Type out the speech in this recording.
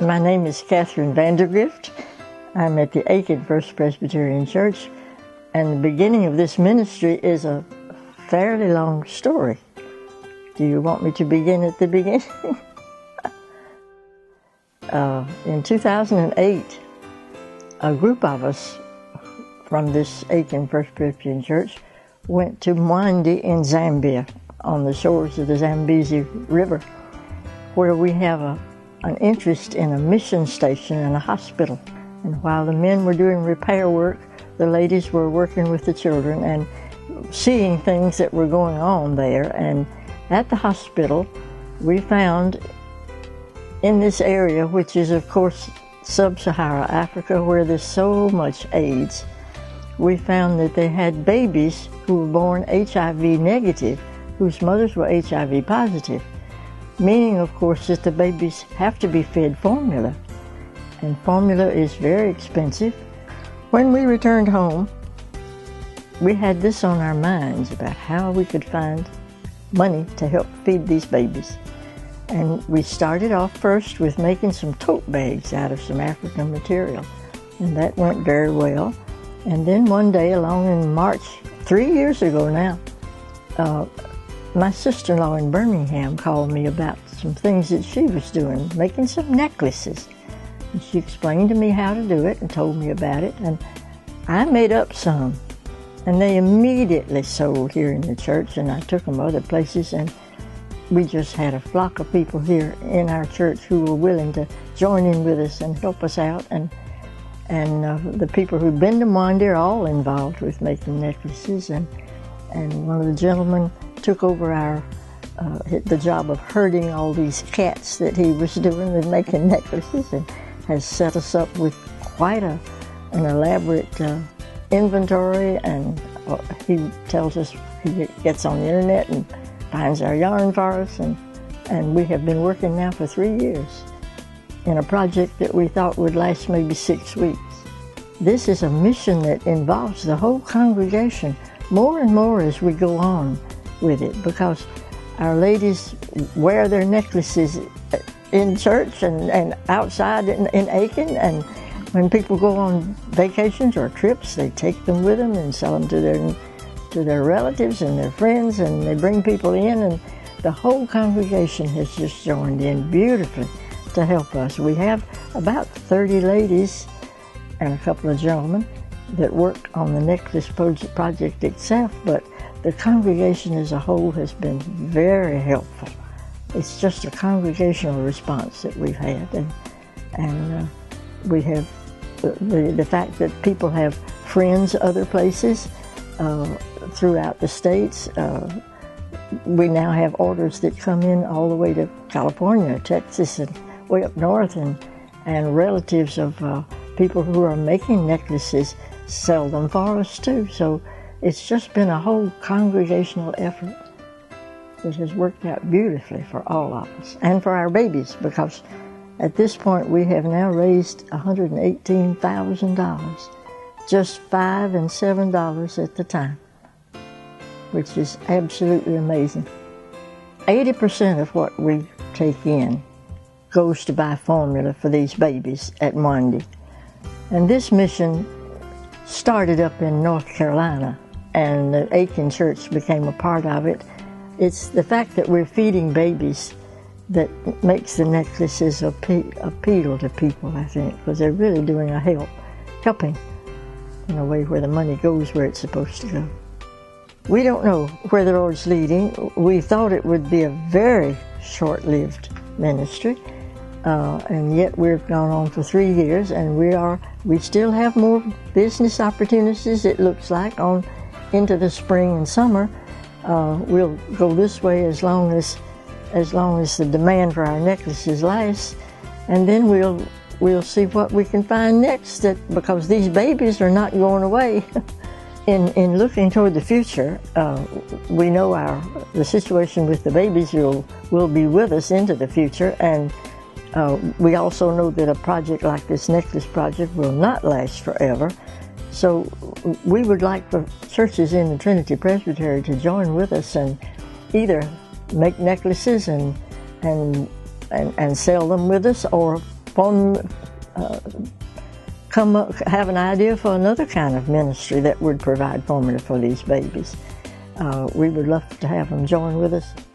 My name is Catherine Vandegrift. I'm at the Aiken First Presbyterian Church, and the beginning of this ministry is a fairly long story. Do you want me to begin at the beginning? In 2008, a group of us from this Aiken First Presbyterian Church went to Mwandi in Zambia, on the shores of the Zambezi River, where we have an interest in a mission station and a hospital. And while the men were doing repair work, the ladies were working with the children and seeing things that were going on there. And at the hospital, we found in this area, which is of course sub-Sahara Africa, where there's so much AIDS, we found that they had babies who were born HIV negative, whose mothers were HIV positive, meaning of course that the babies have to be fed formula. And formula is very expensive. When we returned home, we had this on our minds about how we could find money to help feed these babies. And we started off first with making some tote bags out of some African material. And that went very well. And then one day along in March, 3 years ago now, my sister-in-law in Birmingham called me about some things that she was doing, making some necklaces. And she explained to me how to do it and told me about it, and I made up some. And they immediately sold here in the church, and I took them other places, and we just had a flock of people here in our church who were willing to join in with us and help us out. And the people who've been to Mwandi are all involved with making necklaces, and one of the gentlemen took over the job of herding all these cats that he was doing with making necklaces, and has set us up with quite an elaborate inventory, and he tells us, he gets on the internet and finds our yarn for us, and we have been working now for 3 years in a project that we thought would last maybe 6 weeks. This is a mission that involves the whole congregation more and more as we go on with it, because our ladies wear their necklaces in church and outside in Aiken, and when people go on vacations or trips, they take them with them and sell them to their relatives and their friends, and they bring people in, and the whole congregation has just joined in beautifully to help us. We have about 30 ladies and a couple of gentlemen that work on the necklace project itself, but the congregation as a whole has been very helpful. It's just a congregational response that we've had, and we have the fact that people have friends other places throughout the states. We now have orders that come in all the way to California, Texas, and way up north, and relatives of people who are making necklaces sell them for us too. So it's just been a whole congregational effort that has worked out beautifully for all of us and for our babies, because at this point we have now raised $118,000, just $5 and $7 at the time, which is absolutely amazing. 80% of what we take in goes to buy formula for these babies at Mwandi. And this mission started up in North Carolina, and the Aiken Church became a part of it. It's the fact that we're feeding babies that makes the necklaces appeal to people, I think, because they're really doing a helping in a way where the money goes where it's supposed to go. We don't know where the Lord's leading. We thought it would be a very short-lived ministry, and yet we've gone on for 3 years, and we still have more business opportunities, it looks like, on into the spring and summer. We'll go this way as long as the demand for our necklaces lasts, and then we'll see what we can find next, because these babies are not going away. In looking toward the future, we know the situation with the babies will be with us into the future, and we also know that a project like this necklace project will not last forever. So we would like for churches in the Trinity Presbytery to join with us and either make necklaces and sell them with us, or have an idea for another kind of ministry that would provide formula for these babies. We would love to have them join with us.